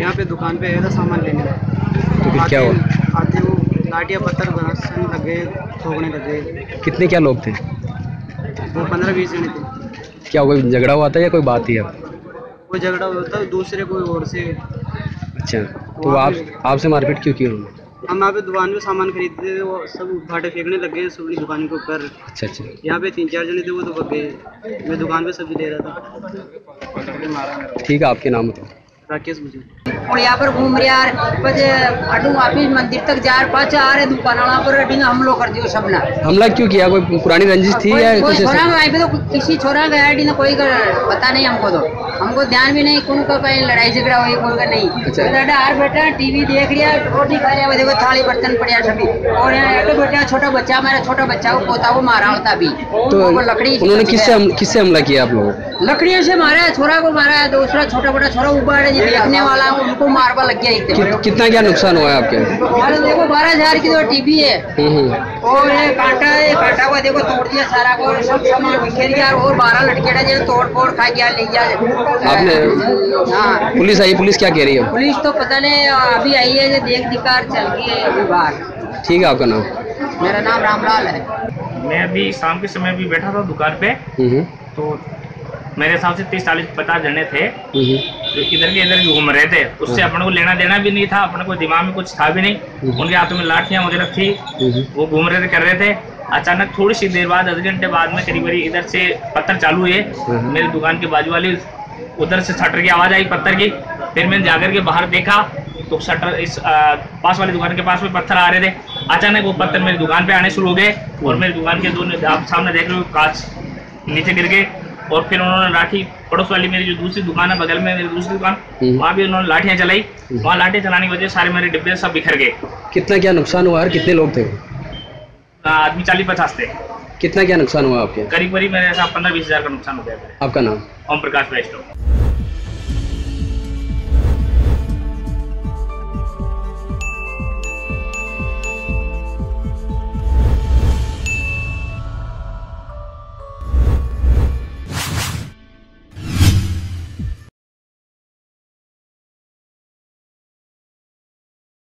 यहाँ पे दुकान पे आया था सामान लेने का, तो क्या हुआ? आते वो लाठिया पत्थर बरसने लगे, ठोकने लगे। कितने क्या लोग थे? वो 15-20 जने थे। क्या कोई झगड़ा हुआ था या कोई बात ही? आप कोई झगड़ा हुआ था दूसरे कोई और से। अच्छा, तो आपसे मारपीट क्यों की उन्होंने? हम यहाँ पे दुकान में सामान खरीदते थे, वो सब भाटे फेंकने लग गए सबकी दुकान के ऊपर। अच्छा, यहाँ पे 3-4 जने थे, वो तो भग गए। मैं दुकान पे सब्जी ले रहा था। ठीक है, आपके नाम बताओ? राकेश मुझे। और यहाँ पर घूम रहे यार, अटू वापिस मंदिर तक जा रहे, पाँच आ रहे दुकान वाला पर हमलो कर दियो सबना। हमला क्यों किया? कोई पुरानी रंजिश थी या कुछ? वहीं पे तो किसी छोरा गया ना, कोई पता नहीं हमको, तो हमको ध्यान भी नहीं कौन का कहीं लड़ाई झगड़ा हुई कौन का नहीं। दादा हर बेटा टीवी देख रहा, रोटी खा रहा, देखो थाली बर्तन पड़े सभी। और यहाँ बेटा छोटा बच्चा, मेरा छोटा बच्चा को पोता को मारा होता अभी। तो लकड़ी किससे हमला किया आप लोगों? लकड़ियों से मारा, छोरा को मारा, दूसरा छोटा बड़ा छोरा ऊपर देखने वाला उनको मारवा लग गया एकदम। कितना क्या नुकसान हुआ है आपके? अरे देखो 12,000 की तो टीवी है, और ये कांटा है, कांटा हुआ देखो तोड़ दिया सारा को, सब सामान बिखेर गया। और 12 लड़केड़ा जो तोड़ फोड़ खा गया, ले गया। आपने हाँ, पुलिस आई? पुलिस क्या कह रही है? पुलिस तो पता नहीं अभी आई है, देख दिकार चल गई है अभी बाहर। ठीक है, आपका नाम? मेरा नाम रामलाल है। मैं अभी शाम के समय भी बैठा था दुकान पे, तो मेरे हिसाब से 30-40-50 जने थे, जो इधर के इधर घूम रहे थे। उससे अपने को लेना देना भी नहीं था, अपने को दिमाग में कुछ था भी नहीं। उनके हाथों में लाठियाँ वगैरह थी, वो घूम रहे थे, कर रहे थे। अचानक थोड़ी सी देर बाद, आधे घंटे बाद में करीब करीब इधर से पत्थर चालू हुए। मेरे दुकान के बाजू वाली उधर से शटर की आवाज़ आई पत्थर की। फिर मैंने जाकर के बाहर देखा तो शटर इस पास वाली दुकान के पास में पत्थर आ रहे थे। अचानक वो पत्थर मेरी दुकान पर आने शुरू हो गए, और मेरी दुकान के दोनों आप सामने देख रहे हो कांच नीचे गिर गए। और फिर उन्होंने लाठी पड़ोस वाली मेरी जो दूसरी दुकान है बगल में, मेरी दूसरी दुकान, वहाँ भी उन्होंने लाठियाँ चलाई। वहाँ लाठियाँ चलाने की वजह से सारे मेरे डिब्बे सब बिखर गए। कितना क्या नुकसान हुआ और कितने लोग थे? आदमी 40-50 थे। कितना क्या नुकसान हुआ आपके? करीब करीब मेरे 15-20 हज़ार का नुकसान हो गया। आपका नाम? ओम प्रकाश वैष्णव।